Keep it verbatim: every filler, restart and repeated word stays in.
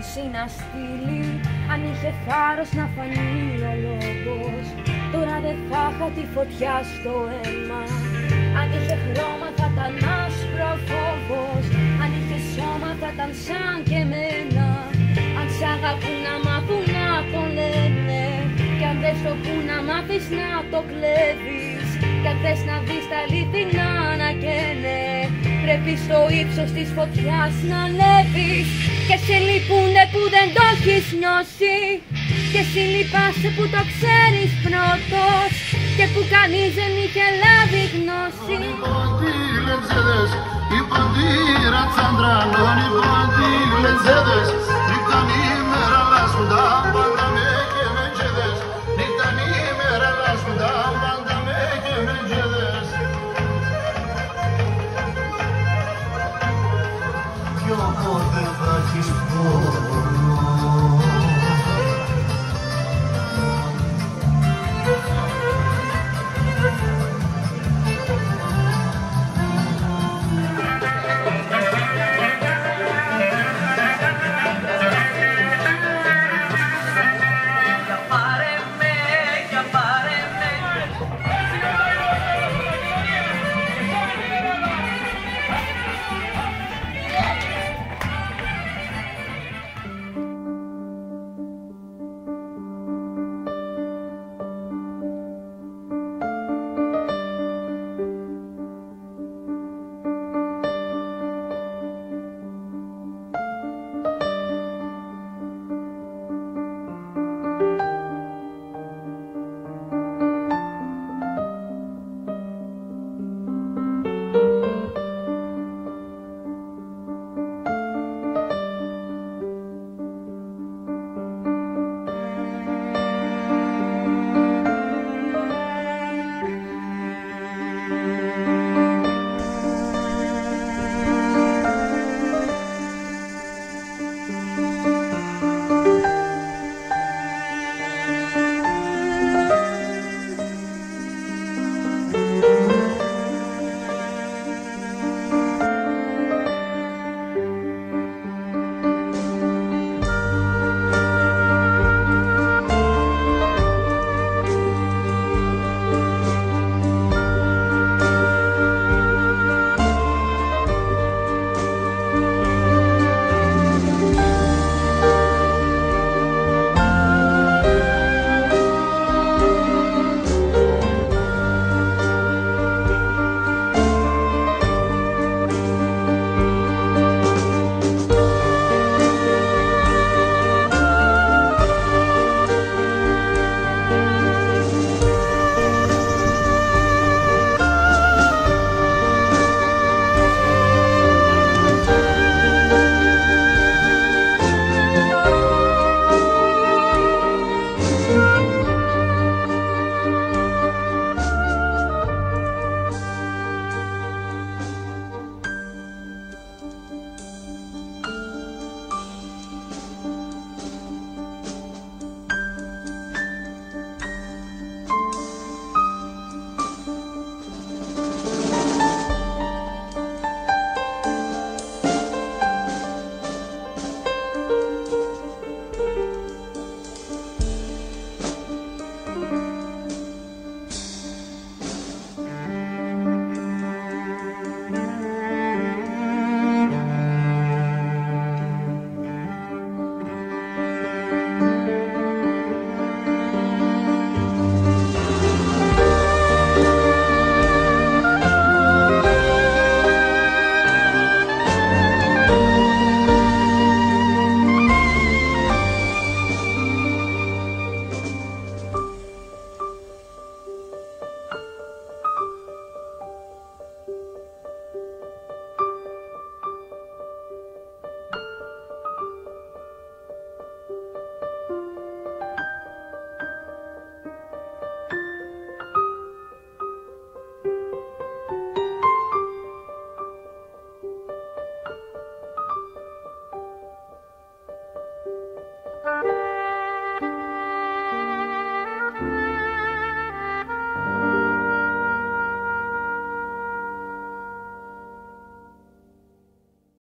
θέληση να στείλει. Αν είχε θάρρος να φανεί ο λόγος, τώρα δεν θα είχα τη φωτιά στο αίμα. Αν είχε χρώμα θα ήταν άσπρο φόβος, αν είχε σώμα θα ήταν σαν και εμένα. Αν σ' αγαπούνα που να τον λένε, κι αν δες το που να μάθεις να το κλέβεις, κι αν θες να δεις τα αληθινά να καίνε, πρέπει στο ύψος της φωτιάς να ανέβεις. Και σε λυπούνε που δεν το έχεις νιώσει, και εσύ λυπάσαι που το ξέρεις πρώτος, και που κανείς δεν είχε λάβει γνώση. Υπότιλες,